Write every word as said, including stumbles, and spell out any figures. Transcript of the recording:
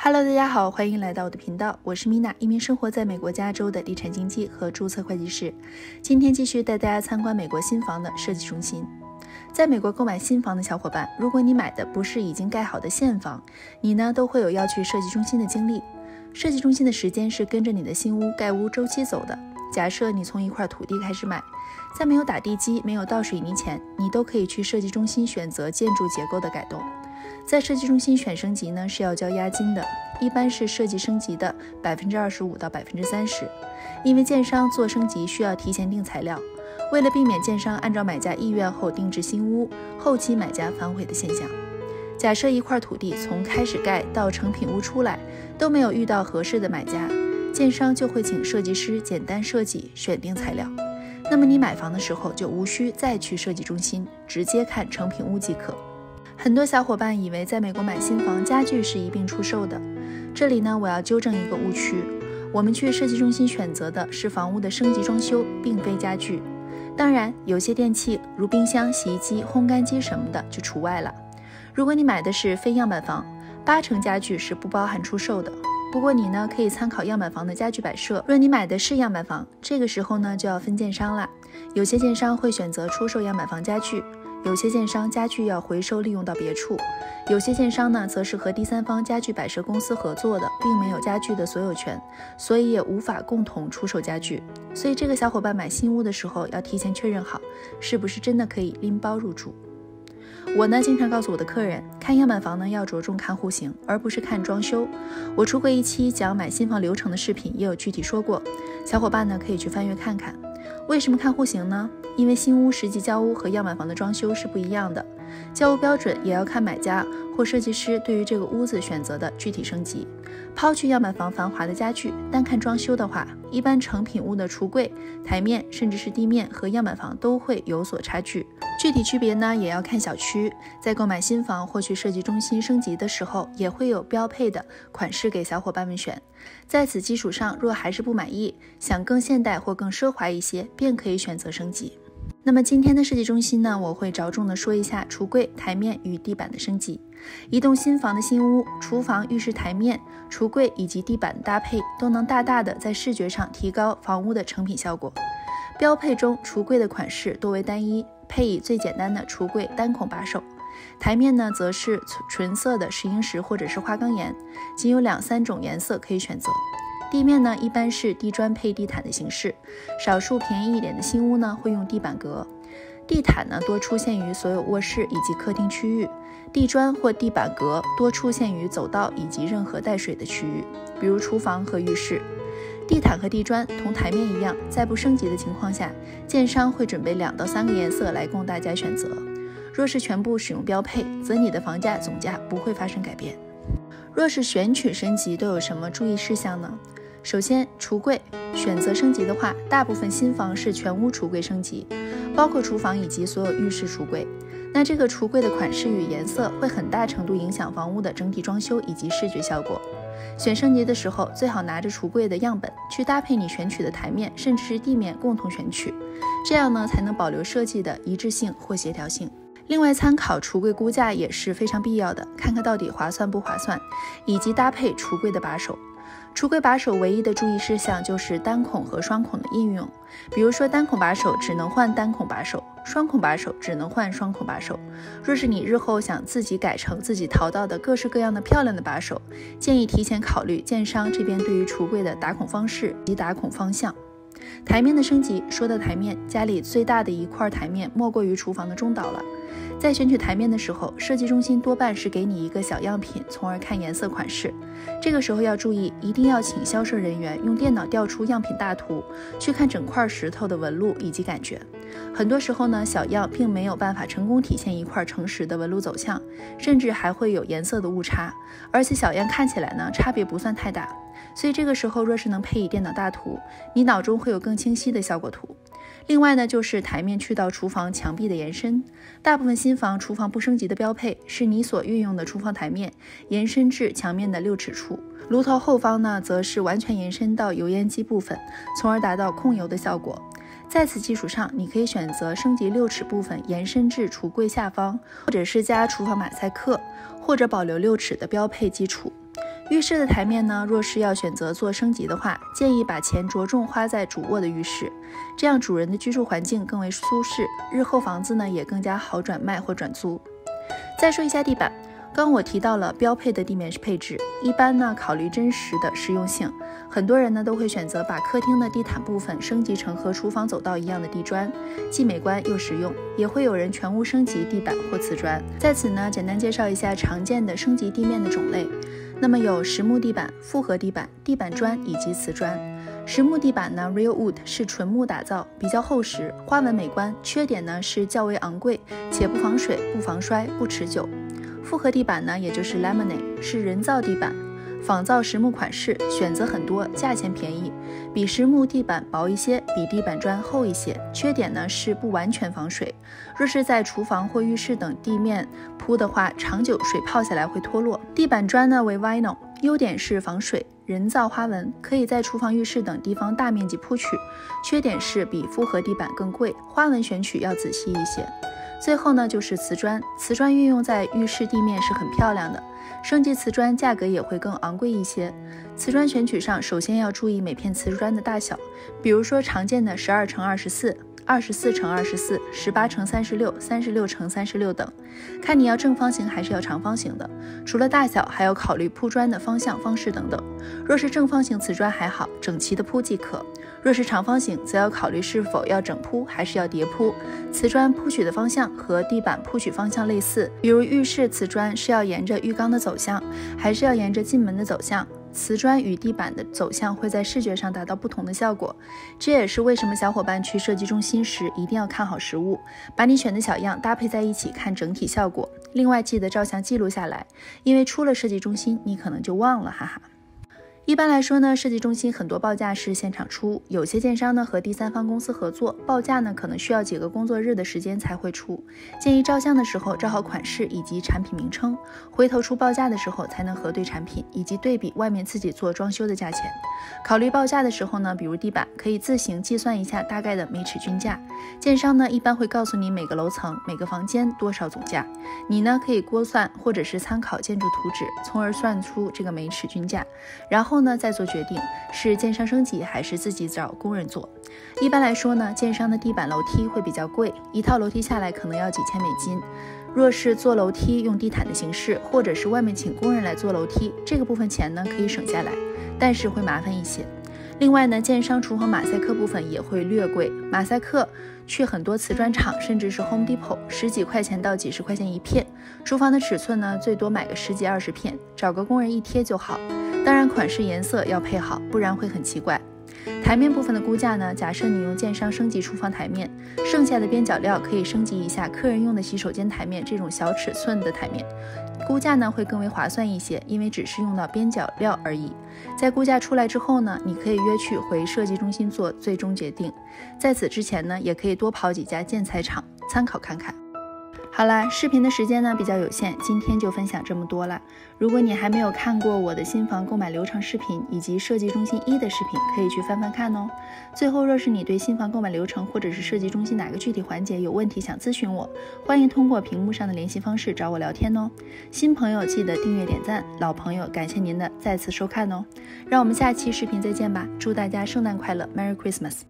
Hello， 大家好，欢迎来到我的频道，我是 Mina， 一名生活在美国加州的地产经纪和注册会计师。今天继续带大家参观美国新房的设计中心。在美国购买新房的小伙伴，如果你买的不是已经盖好的现房，你呢都会有要去设计中心的经历。设计中心的时间是跟着你的新屋盖屋周期走的。假设你从一块土地开始买，在没有打地基、没有倒水泥前，你都可以去设计中心选择建筑结构的改动。在设计中心选升级呢，是要交押金的，一般是设计升级的 百分之二十五 到 百分之三十， 因为建商做升级需要提前定材料，为了避免建商按照买家意愿后定制新屋，后期买家反悔的现象。假设一块土地从开始盖到成品屋出来都没有遇到合适的买家，建商就会请设计师简单设计选定材料，那么你买房的时候就无需再去设计中心，直接看成品屋即可。很多小伙伴以为在美国买新房家具是一并出售的，这里呢我要纠正一个误区，我们去设计中心选择的是房屋的升级装修，并非家具。当然有些电器如冰箱、洗衣机、烘干机什么的就除外了。如果你买的是非样板房，八成家具是不包含出售的，不过你呢可以参考样板房的家具摆设。若你买的是样板房，这个时候呢就要分建商了，有些建商会选择出售样板房家具，有些建商家具要回收利用到别处，有些建商呢则是和第三方家具摆设公司合作的，并没有家具的所有权，所以也无法共同出售家具。所以这个小伙伴买新屋的时候要提前确认好是不是真的可以拎包入住。我呢经常告诉我的客人，看样板房呢要着重看户型，而不是看装修。我出过一期讲买新房流程的视频，也有具体说过，小伙伴呢可以去翻阅看看。为什么看户型呢？因为新屋实际交屋和样板房的装修是不一样的，交屋标准也要看买家或设计师对于这个屋子选择的具体升级。抛去样板房繁华的家具，单看装修的话，一般成品屋的橱柜、台面甚至是地面和样板房都会有所差距，具体区别呢也要看小区。在购买新房或去设计中心升级的时候，也会有标配的款式给小伙伴们选。在此基础上，若还是不满意，想更现代或更奢华一些，便可以选择升级。那么今天的设计中心呢，我会着重的说一下橱柜、台面与地板的升级。一栋新房的新屋，厨房、浴室台面、橱柜以及地板的搭配，都能大大的在视觉上提高房屋的成品效果。标配中，橱柜的款式多为单一，配以最简单的橱柜单孔把手。台面呢，则是纯色的石英石或者是花岗岩，仅有两三种颜色可以选择。地面呢一般是地砖配地毯的形式，少数便宜一点的新屋呢会用地板革，地毯呢多出现于所有卧室以及客厅区域，地砖或地板革多出现于走道以及任何带水的区域，比如厨房和浴室。地毯和地砖同台面一样，在不升级的情况下，建商会准备两到三个颜色来供大家选择。若是全部使用标配，则你的房价总价不会发生改变。若是选取升级都有什么注意事项呢？首先，橱柜选择升级的话，大部分新房是全屋橱柜升级，包括厨房以及所有浴室橱柜。那这个橱柜的款式与颜色会很大程度影响房屋的整体装修以及视觉效果。选升级的时候，最好拿着橱柜的样本去搭配你选取的台面甚至是地面共同选取，这样呢才能保留设计的一致性或协调性。另外，参考橱柜估价也是非常必要的，看看到底划算不划算，以及搭配橱柜的把手。橱柜把手唯一的注意事项就是单孔和双孔的应用，比如说单孔把手只能换单孔把手，双孔把手只能换双孔把手。若是你日后想自己改成自己淘到的各式各样的漂亮的把手，建议提前考虑建商这边对于橱柜的打孔方式及打孔方向。台面的升级，说到台面，家里最大的一块台面莫过于厨房的中岛了。在选取台面的时候，设计中心多半是给你一个小样品，从而看颜色款式。这个时候要注意，一定要请销售人员用电脑调出样品大图，去看整块石头的纹路以及感觉。很多时候呢，小样并没有办法成功体现一块诚实的纹路走向，甚至还会有颜色的误差，而且小样看起来呢，差别不算太大。所以这个时候若是能配以电脑大图，你脑中会有更清晰的效果图。另外呢，就是台面去到厨房墙壁的延伸，大部分新房厨房不升级的标配是你所运用的厨房台面延伸至墙面的六尺处，炉头后方呢则是完全延伸到油烟机部分，从而达到控油的效果。在此基础上，你可以选择升级六尺部分延伸至橱柜下方，或者是加厨房马赛克，或者保留六尺的标配基础。浴室的台面呢，若是要选择做升级的话，建议把钱着重花在主卧的浴室，这样主人的居住环境更为舒适，日后房子呢也更加好转卖或转租。再说一下地板，刚我提到了标配的地面配置，一般呢考虑真实的实用性，很多人呢都会选择把客厅的地毯部分升级成和厨房走道一样的地砖，既美观又实用，也会有人全屋升级地板或瓷砖。在此呢简单介绍一下常见的升级地面的种类，那么有实木地板、复合地板、地板砖以及瓷砖。实木地板呢 Real Wood 是纯木打造，比较厚实，花纹美观，缺点呢是较为昂贵，且不防水、不防摔、不持久。复合地板呢，也就是 laminate， 是人造地板，仿造实木款式，选择很多，价钱便宜，比实木地板薄一些，比地板砖厚一些，缺点呢是不完全防水，若是在厨房或浴室等地面铺的话，长久水泡下来会脱落。地板砖呢为 vinyl， 优点是防水，人造花纹，可以在厨房、浴室等地方大面积铺取，缺点是比复合地板更贵，花纹选取要仔细一些。最后呢就是瓷砖，瓷砖运用在浴室地面是很漂亮的，升级瓷砖价格也会更昂贵一些。瓷砖选取上首先要注意每片瓷砖的大小，比如说常见的十二乘二十四、二十四乘二十四、十八乘三十六、三十六乘三十六等，看你要正方形还是要长方形的，除了大小还要考虑铺砖的方向、方式等等。若是正方形瓷砖还好，整齐的铺即可，若是长方形则要考虑是否要整铺还是要叠铺。瓷砖铺取的方向和地板铺取方向类似，比如浴室瓷砖是要沿着浴缸的走向还是要沿着进门的走向，瓷砖与地板的走向会在视觉上达到不同的效果，这也是为什么小伙伴去设计中心时一定要看好实物，把你选的小样搭配在一起看整体效果。另外记得照相记录下来，因为出了设计中心你可能就忘了，哈哈。一般来说呢，设计中心很多报价是现场出，有些建商呢和第三方公司合作，报价呢可能需要几个工作日的时间才会出，建议照相的时候照好款式以及产品名称，回头出报价的时候才能核对产品以及对比外面自己做装修的价钱。考虑报价的时候呢，比如地板可以自行计算一下大概的每尺均价，建商呢一般会告诉你每个楼层、每个房间多少总价，你呢可以估算或者是参考建筑图纸，从而算出这个每尺均价，然后呢再做决定是建商升级还是自己找工人做。一般来说呢，建商的地板楼梯会比较贵，一套楼梯下来可能要几千美金，若是做楼梯用地毯的形式或者是外面请工人来做楼梯，这个部分钱呢可以省下来，但是会麻烦一些。另外呢，建商厨房马赛克部分也会略贵，马赛克去很多瓷砖厂甚至是 Home Depot 十几块钱到几十块钱一片，厨房的尺寸呢最多买个十几二十片，找个工人一贴就好，当然款式颜色要配好，不然会很奇怪。台面部分的估价呢，假设你用建商升级厨房台面，剩下的边角料可以升级一下客人用的洗手间台面，这种小尺寸的台面估价呢会更为划算一些，因为只是用到边角料而已。在估价出来之后呢，你可以约去回设计中心做最终决定，在此之前呢也可以多跑几家建材厂参考看看。好啦，视频的时间呢比较有限，今天就分享这么多啦。如果你还没有看过我的新房购买流程视频以及设计中心一的视频，可以去翻翻看哦。最后，若是你对新房购买流程或者是设计中心哪个具体环节有问题想咨询我，欢迎通过屏幕上的联系方式找我聊天哦。新朋友记得订阅点赞，老朋友感谢您的再次收看哦。让我们下期视频再见吧，祝大家圣诞快乐 ，Merry Christmas。